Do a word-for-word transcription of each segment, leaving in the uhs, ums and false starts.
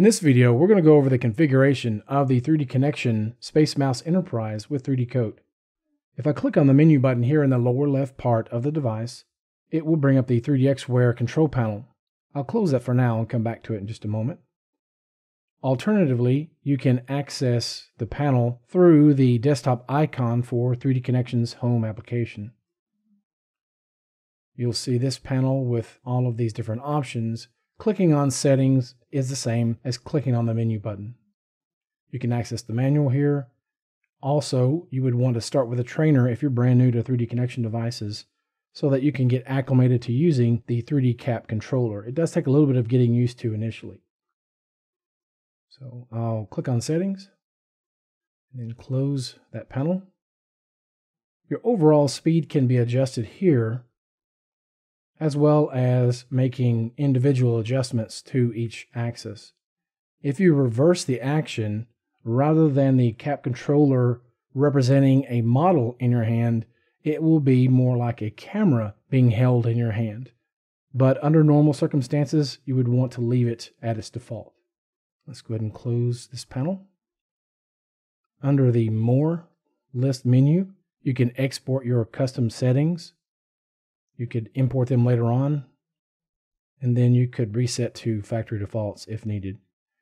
In this video, we're going to go over the configuration of the three D Connexion SpaceMouse Enterprise with three D Coat. If I click on the menu button here in the lower left part of the device, it will bring up the three D X Ware control panel. I'll close that for now and come back to it in just a moment. Alternatively, you can access the panel through the desktop icon for three D Connexion's home application. You'll see this panel with all of these different options. Clicking on settings is the same as clicking on the menu button. You can access the manual here. Also, you would want to start with a trainer if you're brand new to three D Connexion devices, so that you can get acclimated to using the three D cap controller. It does take a little bit of getting used to initially. So I'll click on settings and then close that panel. Your overall speed can be adjusted here, as well as making individual adjustments to each axis. If you reverse the action, rather than the cap controller representing a model in your hand, it will be more like a camera being held in your hand. But under normal circumstances, you would want to leave it at its default. Let's go ahead and close this panel. Under the More list menu, you can export your custom settings. You could import them later on, and then you could reset to factory defaults if needed.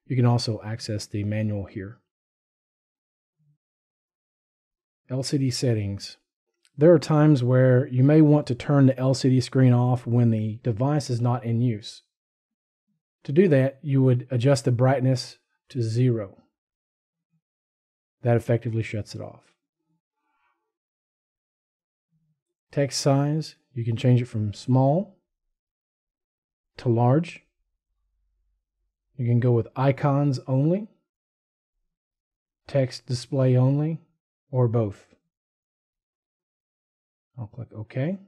You can also access the manual here. L C D settings. There are times where you may want to turn the L C D screen off when the device is not in use. To do that, you would adjust the brightness to zero. That effectively shuts it off. Text size, you can change it from small to large. You can go with icons only, text display only, or both. I'll click OK.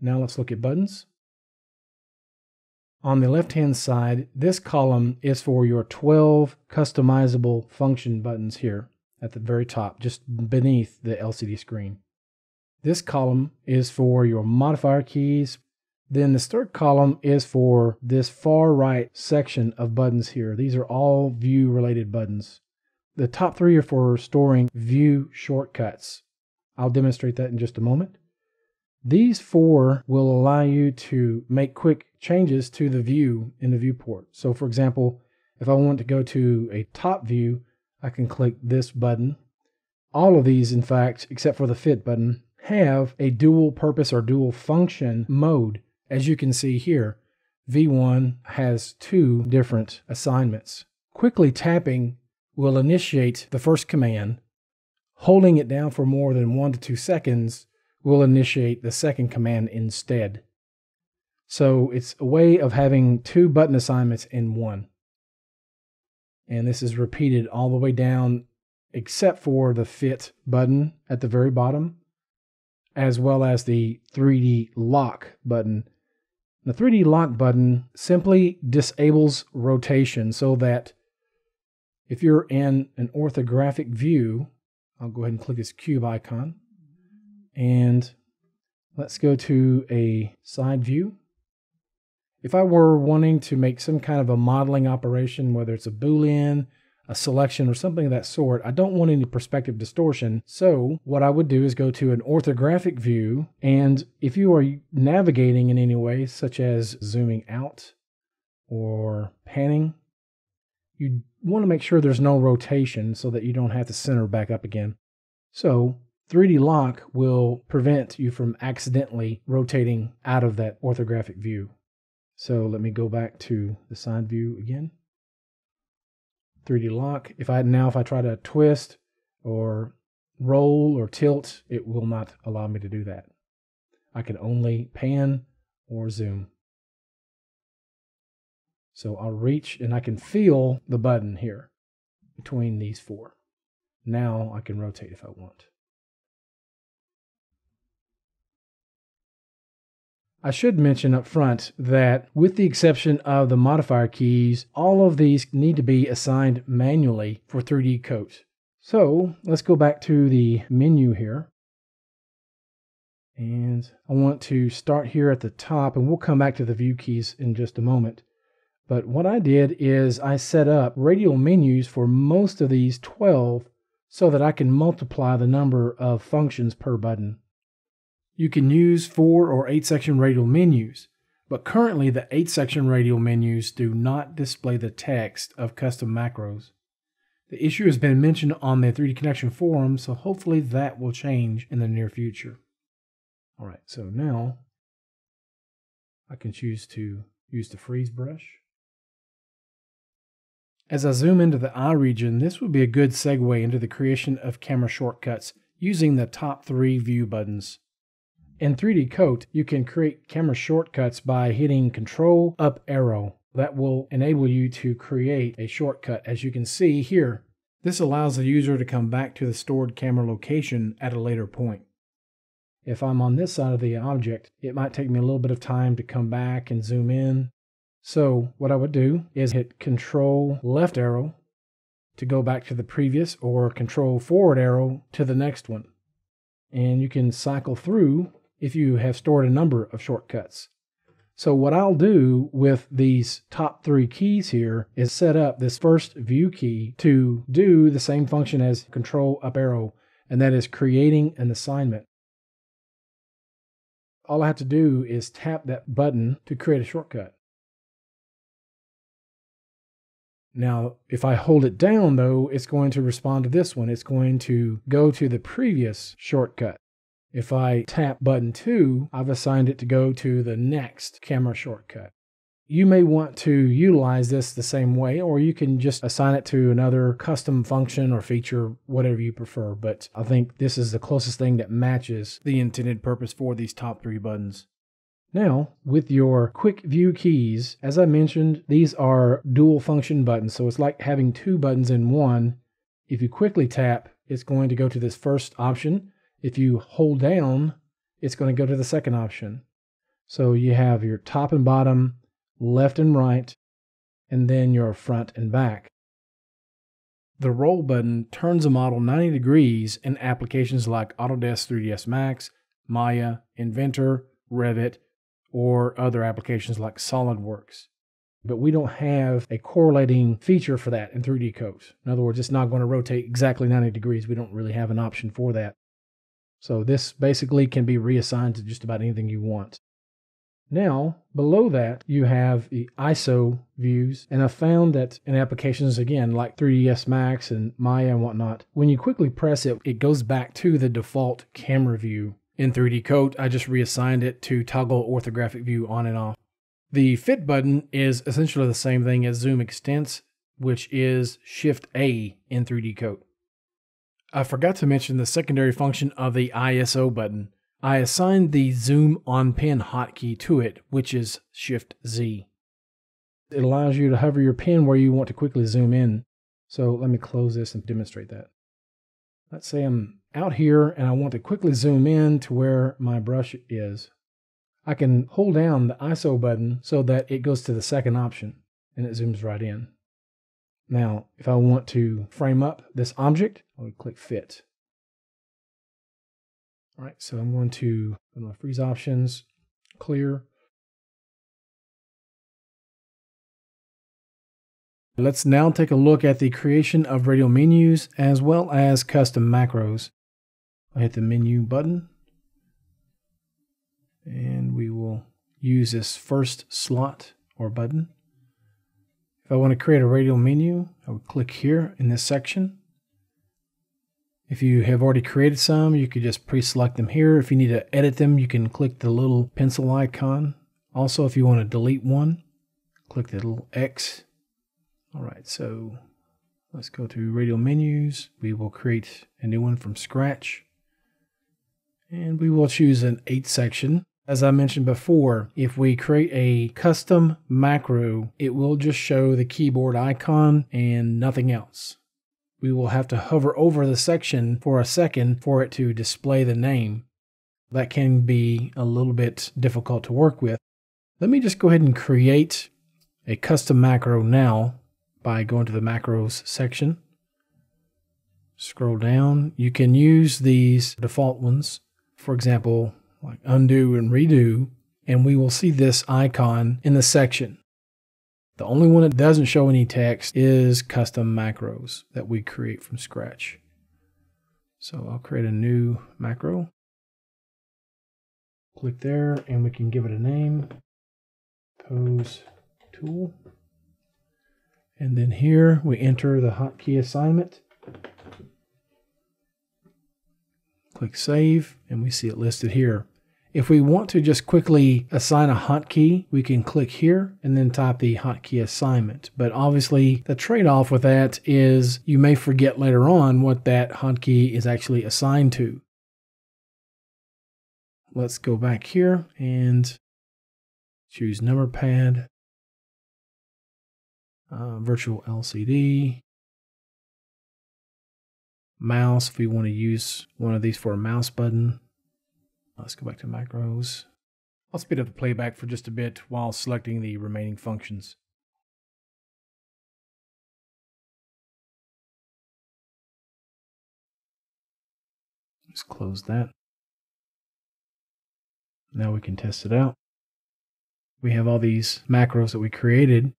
Now let's look at buttons. On the left-hand side, this column is for your twelve customizable function buttons here at the very top, just beneath the L C D screen. This column is for your modifier keys. Then this third column is for this far right section of buttons here. These are all view-related buttons. The top three are for storing view shortcuts. I'll demonstrate that in just a moment. These four will allow you to make quick changes to the view in the viewport. So for example, if I want to go to a top view, I can click this button. All of these, in fact, except for the fit button, have a dual purpose or dual function mode. As you can see here, V one has two different assignments. Quickly tapping will initiate the first command. Holding it down for more than one to two seconds will initiate the second command instead. So it's a way of having two button assignments in one. And this is repeated all the way down except for the fit button at the very bottom, as well as the three D lock button. The three D lock button simply disables rotation so that if you're in an orthographic view, I'll go ahead and click this cube icon, and let's go to a side view. If I were wanting to make some kind of a modeling operation, whether it's a Boolean, a selection, or something of that sort, I don't want any perspective distortion. So what I would do is go to an orthographic view, and if you are navigating in any way, such as zooming out or panning, you want to make sure there's no rotation so that you don't have to center back up again. So three D lock will prevent you from accidentally rotating out of that orthographic view. So let me go back to the side view again. three D lock. If I now if I try to twist or roll or tilt, it will not allow me to do that. I can only pan or zoom. So I'll reach and I can feel the button here between these four. Now I can rotate if I want. I should mention up front that with the exception of the modifier keys, all of these need to be assigned manually for three D Coat. So let's go back to the menu here. And I want to start here at the top, and we'll come back to the view keys in just a moment. But what I did is I set up radial menus for most of these twelve so that I can multiply the number of functions per button. You can use four or eight section radial menus, but currently the eight section radial menus do not display the text of custom macros. The issue has been mentioned on the three D Connexion forum, so hopefully that will change in the near future. All right, so now I can choose to use the freeze brush. As I zoom into the eye region, this would be a good segue into the creation of camera shortcuts using the top three view buttons. In three D Coat, you can create camera shortcuts by hitting Control up arrow. That will enable you to create a shortcut, as you can see here. This allows the user to come back to the stored camera location at a later point. If I'm on this side of the object, it might take me a little bit of time to come back and zoom in. So what I would do is hit Control left arrow to go back to the previous, or Control forward arrow to the next one. And you can cycle through if you have stored a number of shortcuts. So what I'll do with these top three keys here is set up this first view key to do the same function as Control up arrow, and that is creating an assignment. All I have to do is tap that button to create a shortcut. Now, if I hold it down though, it's going to respond to this one. It's going to go to the previous shortcut. If I tap button two, I've assigned it to go to the next camera shortcut. You may want to utilize this the same way, or you can just assign it to another custom function or feature, whatever you prefer. But I think this is the closest thing that matches the intended purpose for these top three buttons. Now, with your quick view keys, as I mentioned, these are dual function buttons. So it's like having two buttons in one. If you quickly tap, it's going to go to this first option. If you hold down, it's going to go to the second option. So you have your top and bottom, left and right, and then your front and back. The roll button turns a model ninety degrees in applications like Autodesk three D S Max, Maya, Inventor, Revit, or other applications like SolidWorks. But we don't have a correlating feature for that in three D Coat. In other words, it's not going to rotate exactly ninety degrees. We don't really have an option for that. So this basically can be reassigned to just about anything you want. Now, below that, you have the I S O views, and I found that in applications, again, like three D S Max and Maya and whatnot, when you quickly press it, it goes back to the default camera view. In three D Coat, I just reassigned it to toggle orthographic view on and off. The fit button is essentially the same thing as zoom extents, which is Shift A in three D Coat. I forgot to mention the secondary function of the I S O button. I assigned the zoom on pin hotkey to it, which is Shift Z. It allows you to hover your pin where you want to quickly zoom in. So let me close this and demonstrate that. Let's say I'm out here and I want to quickly zoom in to where my brush is. I can hold down the I S O button so that it goes to the second option and it zooms right in. Now, if I want to frame up this object, I would click Fit. All right, so I'm going to go to my freeze options, clear. Let's now take a look at the creation of radial menus as well as custom macros. I'll hit the menu button, and we will use this first slot or button. If I want to create a radial menu, I would click here in this section. If you have already created some, you could just pre-select them here. If you need to edit them, you can click the little pencil icon. Also, if you want to delete one, click the little X. All right, so let's go to radial menus. We will create a new one from scratch. And we will choose an eight section. As I mentioned before, if we create a custom macro, it will just show the keyboard icon and nothing else. We will have to hover over the section for a second for it to display the name. That can be a little bit difficult to work with. Let me just go ahead and create a custom macro now by going to the macros section. Scroll down. You can use these default ones. For example, like undo and redo, and we will see this icon in the section. The only one that doesn't show any text is custom macros that we create from scratch. So I'll create a new macro. Click there and we can give it a name, pose tool. And then here we enter the hotkey assignment. Click save and we see it listed here. If we want to just quickly assign a hotkey, we can click here and then type the hotkey assignment. But obviously the trade-off with that is you may forget later on what that hotkey is actually assigned to. Let's go back here and choose number pad, uh, virtual L C D, mouse if we want to use one of these for a mouse button. Let's go back to macros. I'll speed up the playback for just a bit while selecting the remaining functions. Let's close that. Now we can test it out. We have all these macros that we created.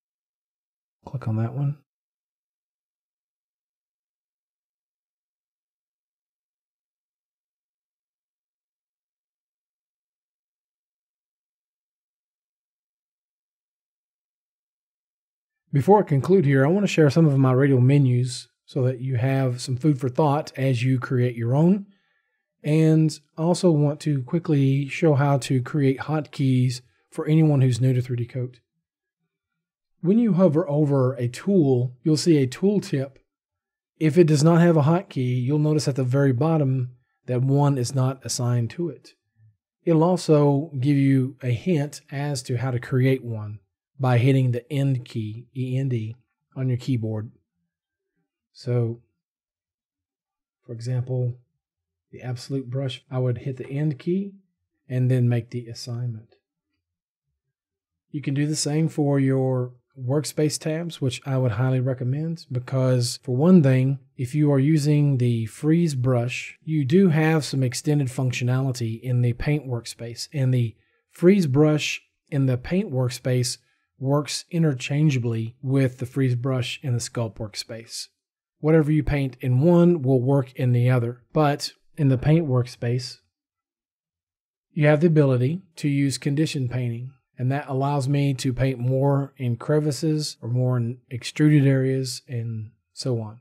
Click on that one. Before I conclude here, I want to share some of my radial menus so that you have some food for thought as you create your own. And I also want to quickly show how to create hotkeys for anyone who's new to three D Coat. When you hover over a tool, you'll see a tooltip. If it does not have a hotkey, you'll notice at the very bottom that one is not assigned to it. It'll also give you a hint as to how to create one by hitting the End key, E N D, on your keyboard. So, for example, the absolute brush, I would hit the End key and then make the assignment. You can do the same for your workspace tabs, which I would highly recommend because, for one thing, if you are using the freeze brush, you do have some extended functionality in the paint workspace, and the freeze brush in the paint workspace works interchangeably with the freeze brush in the sculpt workspace. Whatever you paint in one will work in the other, but in the paint workspace, you have the ability to use condition painting, and that allows me to paint more in crevices or more in extruded areas and so on.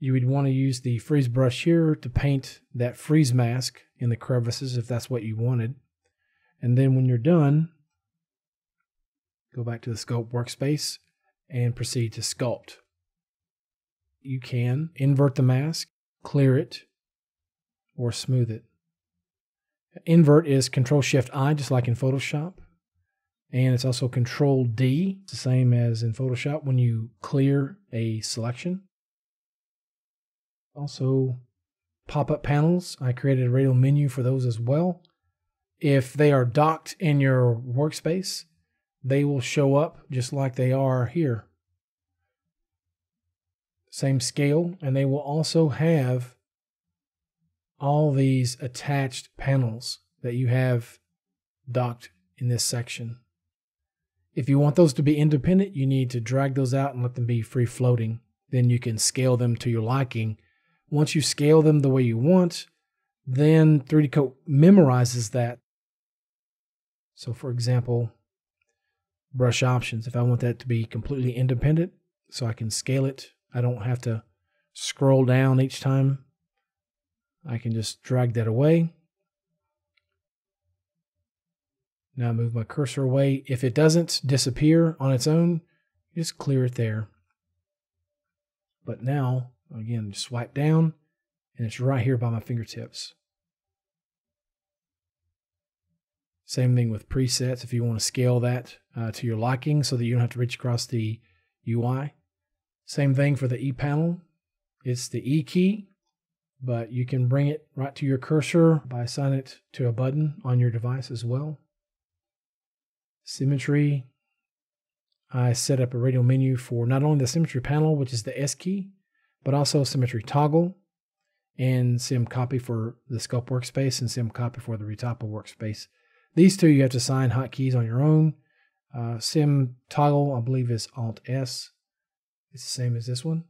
You would want to use the freeze brush here to paint that freeze mask in the crevices if that's what you wanted. And then when you're done, go back to the sculpt workspace and proceed to sculpt. You can invert the mask, clear it, or smooth it. Invert is control shift I, just like in Photoshop. And it's also control D. It's the same as in Photoshop when you clear a selection. Also, pop-up panels. I created a radial menu for those as well. If they are docked in your workspace, they will show up just like they are here. Same scale, and they will also have all these attached panels that you have docked in this section. If you want those to be independent, you need to drag those out and let them be free-floating. Then you can scale them to your liking. Once you scale them the way you want, then three D Coat memorizes that. So for example, brush options. If I want that to be completely independent, so I can scale it, I don't have to scroll down each time. I can just drag that away. Now move my cursor away. If it doesn't disappear on its own, just clear it there. But now, again, just swipe down, and it's right here by my fingertips. Same thing with presets, if you want to scale that uh, to your liking so that you don't have to reach across the U I. Same thing for the E panel. It's the E key, but you can bring it right to your cursor by assigning it to a button on your device as well. Symmetry. I set up a radial menu for not only the symmetry panel, which is the S key, but also symmetry toggle and sim copy for the sculpt workspace and sim copy for the Retopo workspace. These two you have to sign hotkeys on your own. Uh, sim toggle, I believe, is Alt S. It's the same as this one.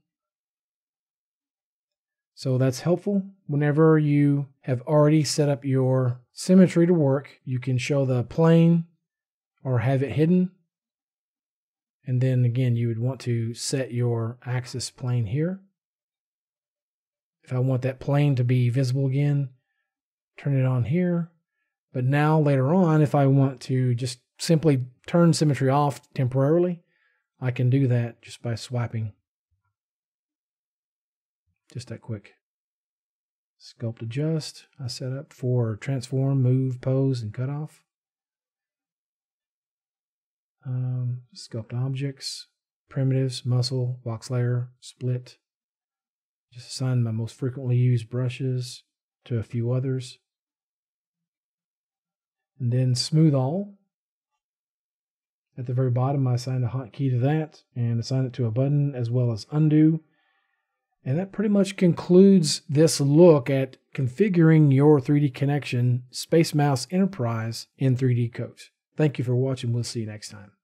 So that's helpful. Whenever you have already set up your symmetry to work, you can show the plane or have it hidden. And then again, you would want to set your axis plane here. If I want that plane to be visible again, turn it on here. But now later on, if I want to just simply turn symmetry off temporarily, I can do that just by swiping. Just that quick. Sculpt adjust, I set up for transform, move, pose, and cut off. Um, sculpt objects, primitives, muscle, box layer, split. Just assign my most frequently used brushes to a few others. And then smooth all. At the very bottom, I assigned a hotkey to that and assign it to a button as well as undo. And that pretty much concludes this look at configuring your three D Connexion SpaceMouse Enterprise in three D Coat. Thank you for watching. We'll see you next time.